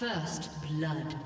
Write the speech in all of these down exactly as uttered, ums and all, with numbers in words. First blood.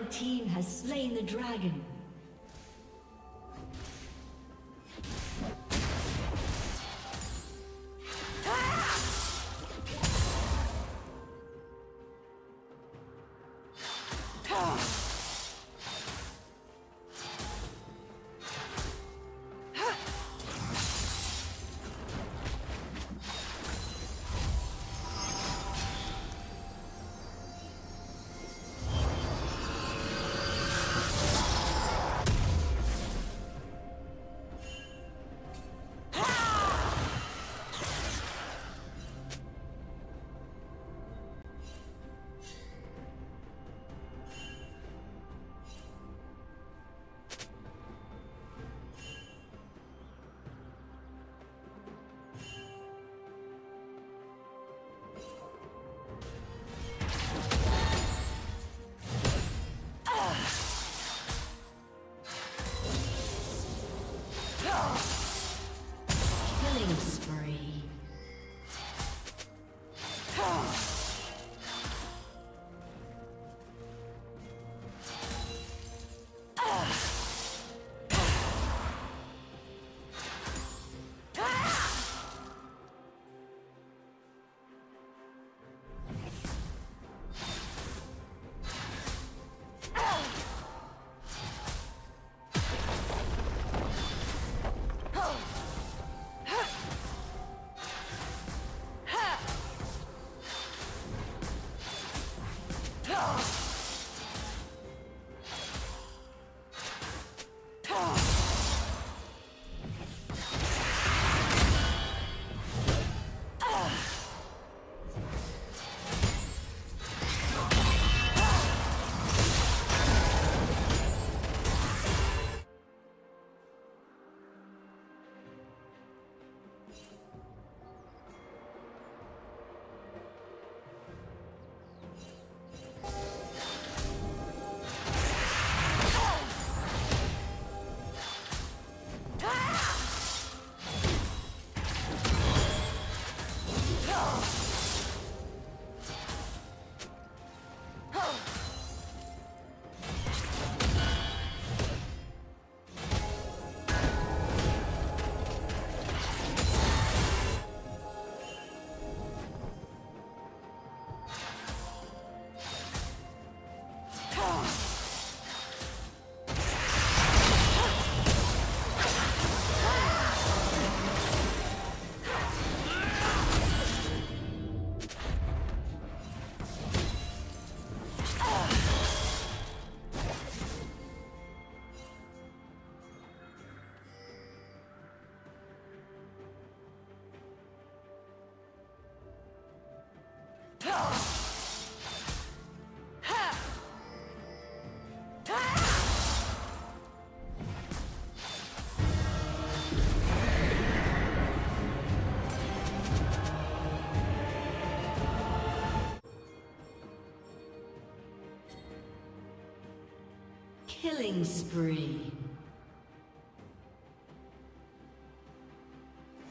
Red team has slain the dragon. Killing spree.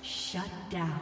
Shut down.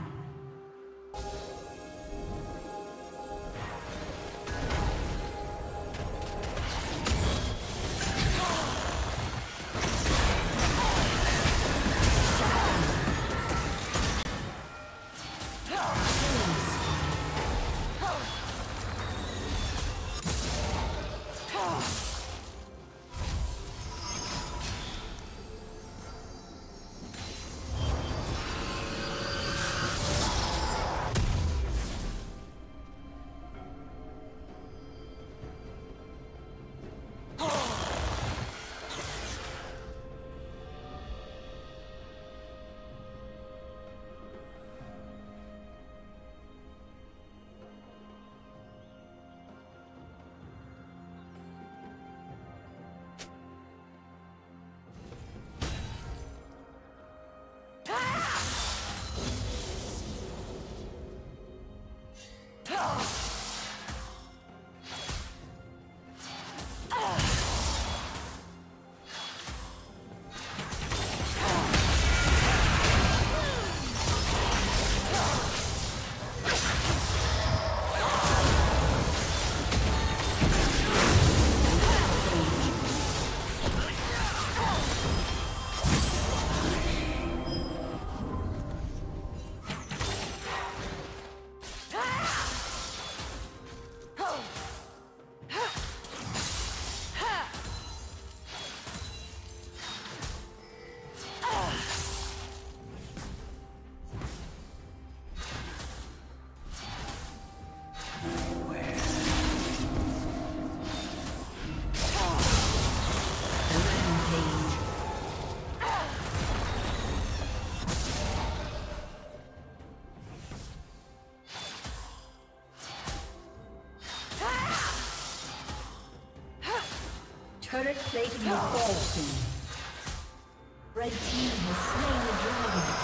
Turret plating will fall soon. Red team has slain the dragon.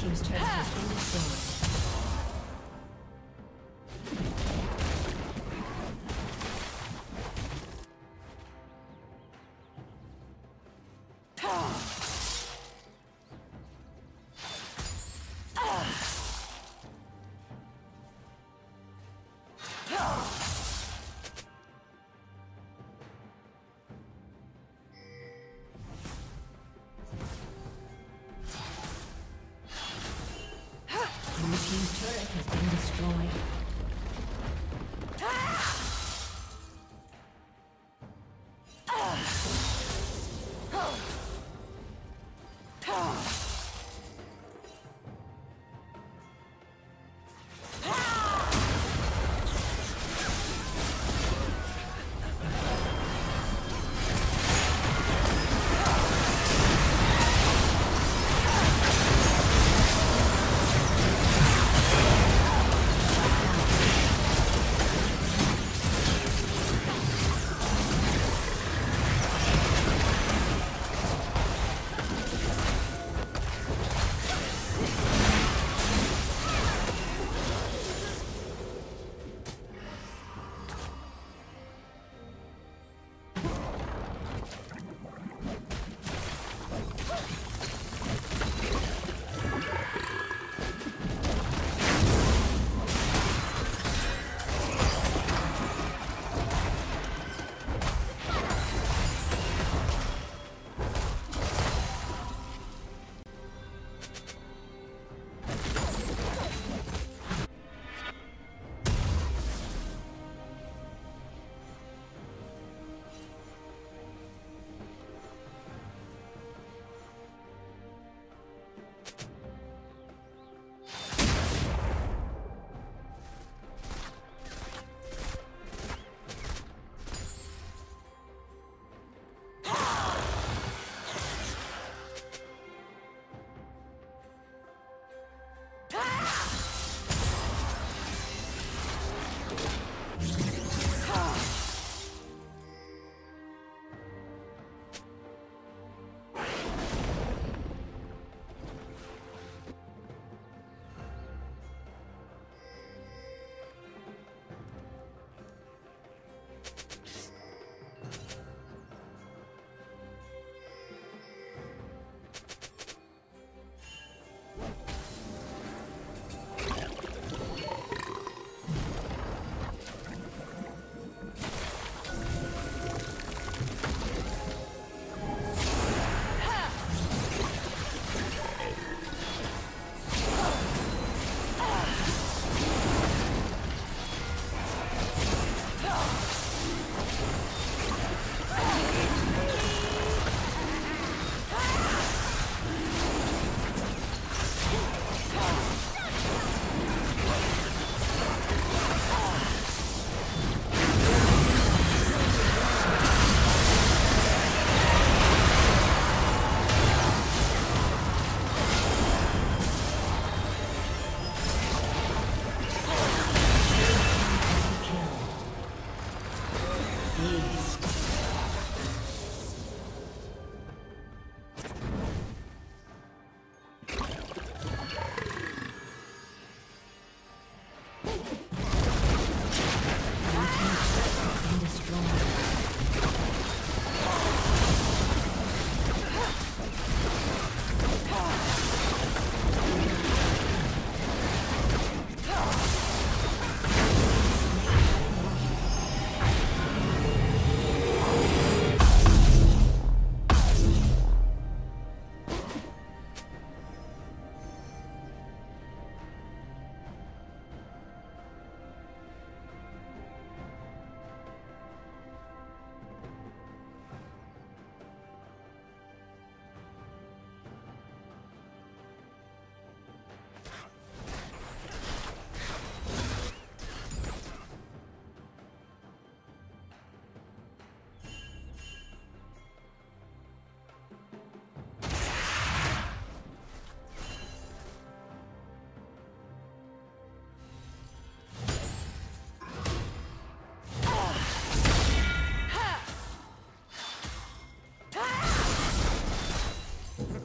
team's turret has been destroyed.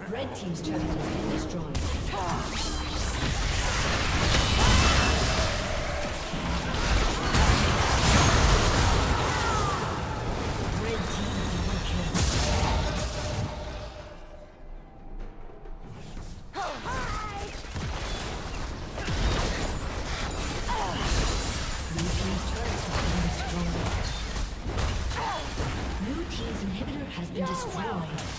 Red team's turret has been destroyed. destroyed.